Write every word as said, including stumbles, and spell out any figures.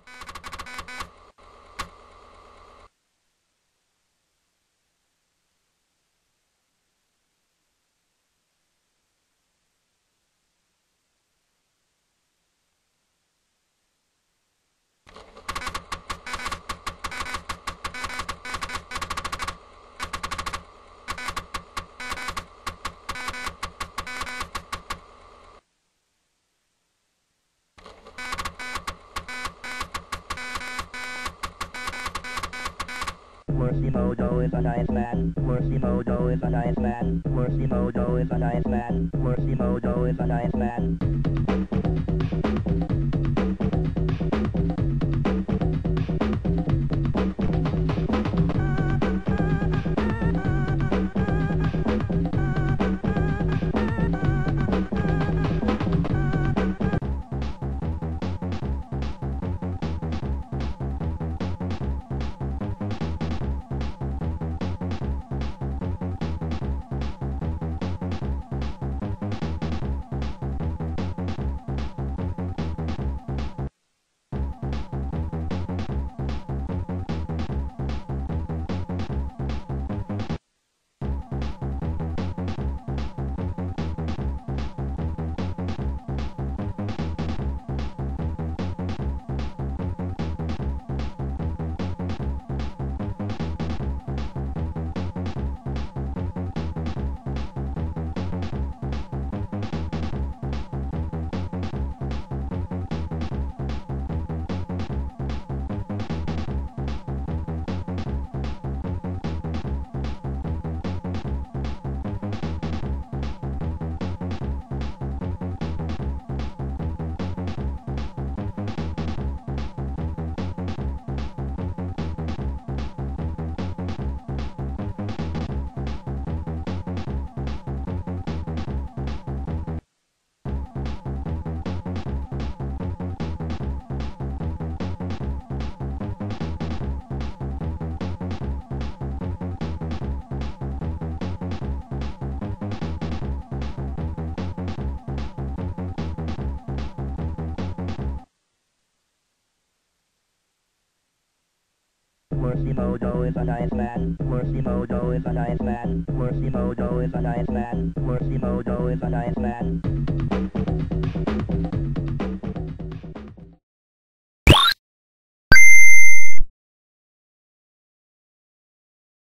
Mercy Mojo is a nice man. Mercy Mojo is a nice man. Mercy Mojo is a nice man. Mercy Mojo is a nice man. Mercy Mojo is a nice man. Mercy Mojo is a nice man. Mercy Mojo is a nice man. Mercy Mojo is a nice man.